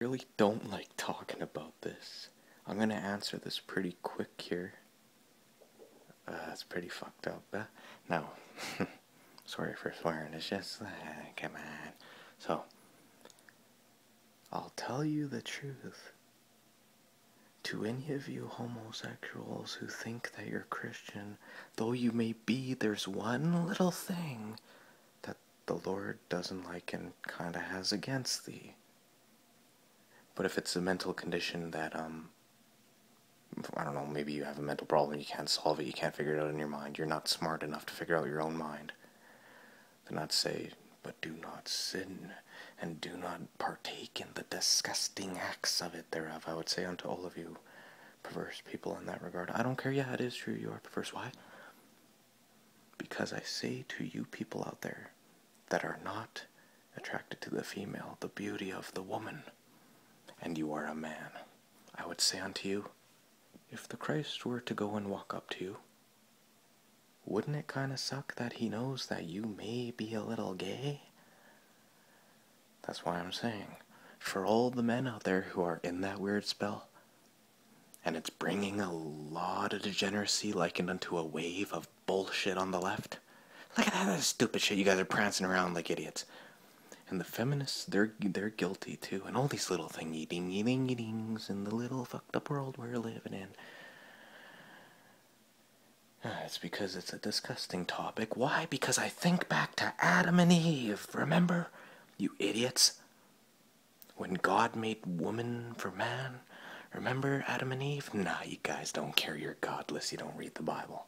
I really don't like talking about this. I'm gonna answer this pretty quick here. It's pretty fucked up. No. Sorry for swearing, it's just, come on. So, I'll tell you the truth. To any of you homosexuals who think that you're Christian, though you may be, there's one little thing that the Lord doesn't like and kinda has against thee. But if it's a mental condition that, I don't know, maybe you have a mental problem, you can't solve it, you can't figure it out in your mind, you're not smart enough to figure out your own mind, then I'd say, but do not sin, and do not partake in the disgusting acts of it thereof. I would say unto all of you perverse people in that regard. I don't care, yeah, it is true, you are perverse. Why? Because I say to you people out there that are not attracted to the female, the beauty of the woman, and you are a man, I would say unto you, if the Christ were to go and walk up to you, wouldn't it kind of suck that he knows that you may be a little gay? That's why I'm saying, for all the men out there who are in that weird spell, and it's bringing a lot of degeneracy likened unto a wave of bullshit on the left. Look at that stupid shit, you guys are prancing around like idiots. And the feminists, they're guilty too. And all these little thingy-dingy-dingy-dings in the little fucked up world we're living in. It's because it's a disgusting topic. Why? Because I think back to Adam and Eve. Remember? You idiots. When God made woman for man. Remember Adam and Eve? Nah, you guys don't care. You're godless. You don't read the Bible.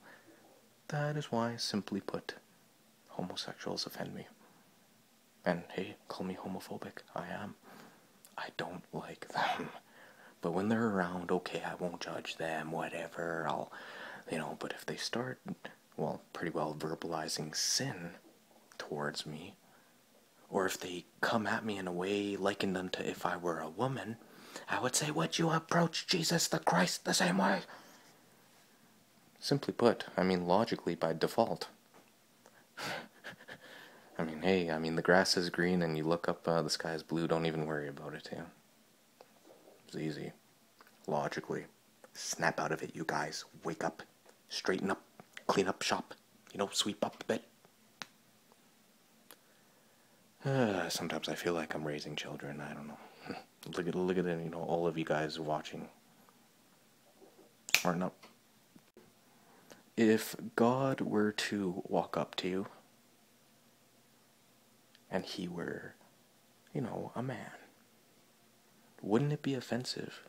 That is why, simply put, homosexuals offend me. And hey, call me homophobic, I am. I don't like them. But when they're around, okay, I won't judge them, whatever, I'll, you know, but if they start, well, pretty well verbalizing sin towards me, or if they come at me in a way likened unto if I were a woman, I would say, would you approach Jesus the Christ the same way? Simply put, I mean, logically by default. I mean, hey, I mean, the grass is green and you look up, the sky is blue, don't even worry about it, yeah. It's easy. Logically. Snap out of it, you guys. Wake up. Straighten up. Clean up shop. You know, sweep up a bit. Sometimes I feel like I'm raising children, I don't know. Look at it, you know, all of you guys watching. Smarten up. If God were to walk up to you, and he were, you know, a man, wouldn't it be offensive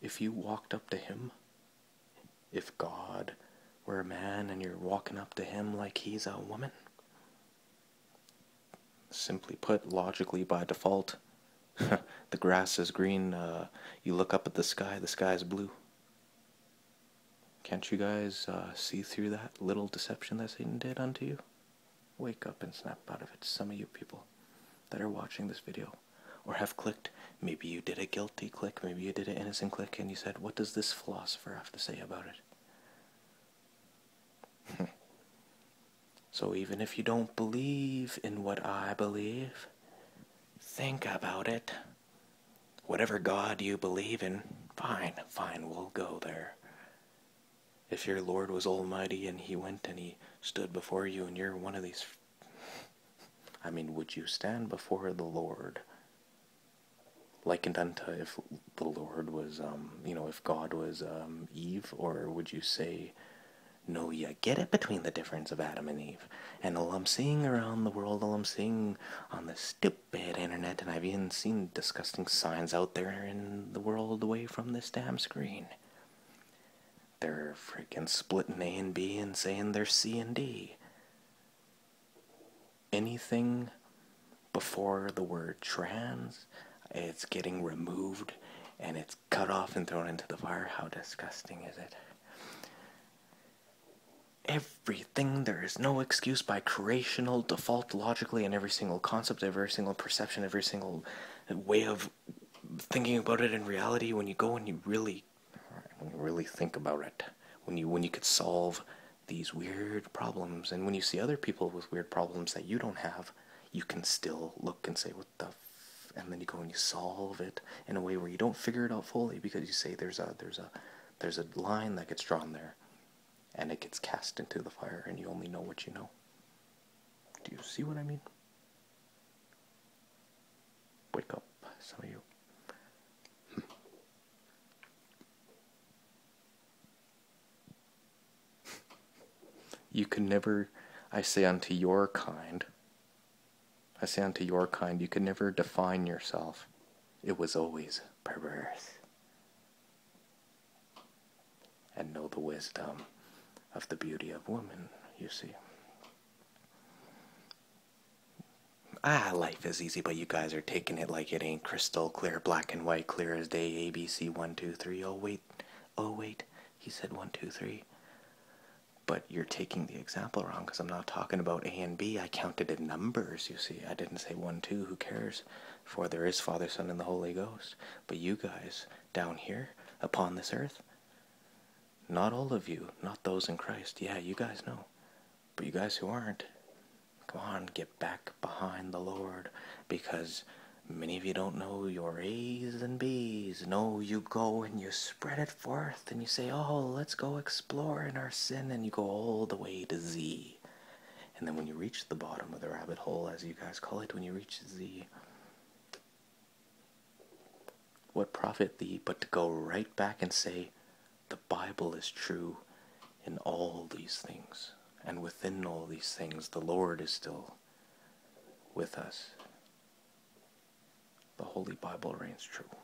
if you walked up to him? If God were a man and you're walking up to him like he's a woman? Simply put, logically by default, the grass is green, you look up at the sky is blue. Can't you guys see through that little deception that Satan did unto you? Wake up and snap out of it, some of you people that are watching this video or have clicked. Maybe you did a guilty click, maybe you did an innocent click and you said, what does this philosopher have to say about it? So even if you don't believe in what I believe, think about it. Whatever God you believe in, fine, we'll go there. If your Lord was almighty and he went and he stood before you and you're one of these, I mean, would you stand before the Lord? Likened unto if the Lord was, you know, if God was Eve, or would you say, no, you get it between the difference of Adam and Eve? And all I'm seeing around the world, all I'm seeing on the stupid internet, and I've even seen disgusting signs out there in the world away from this damn screen. They're freaking splitting A and B and saying they're C and D. Anything before the word trans, it's getting removed and it's cut off and thrown into the fire. How disgusting is it? Everything, there is no excuse by creational default logically in every single concept, every single perception, every single way of thinking about it in reality when you go and you really... when you really think about it, when you could solve these weird problems, and when you see other people with weird problems that you don't have, you can still look and say, what the f and then you go and you solve it in a way where you don't figure it out fully, because you say there's a line that gets drawn there, and it gets cast into the fire, and you only know what you know. Do you see what I mean? Wake up, some of you. You can never, I say unto your kind, I say unto your kind, you can never define yourself. It was always perverse. And know the wisdom of the beauty of woman, you see. Ah, life is easy, but you guys are taking it like it ain't crystal clear, black and white, clear as day, ABC, 1, 2, 3, oh wait, he said 1, 2, 3. But you're taking the example wrong, because I'm not talking about A and B. I counted in numbers, you see. I didn't say 1, 2, who cares? For there is Father, Son, and the Holy Ghost. But you guys, down here, upon this earth, not all of you, not those in Christ. Yeah, you guys know. But you guys who aren't, come on, get back behind the Lord, because many of you don't know your A's and B's. No, you go and you spread it forth and you say, oh, let's go explore in our sin, and you go all the way to Z. And then when you reach the bottom of the rabbit hole, as you guys call it, when you reach Z, what profit thee but to go right back and say, the Bible is true in all these things, and within all these things, the Lord is still with us. The Holy Bible reigns true.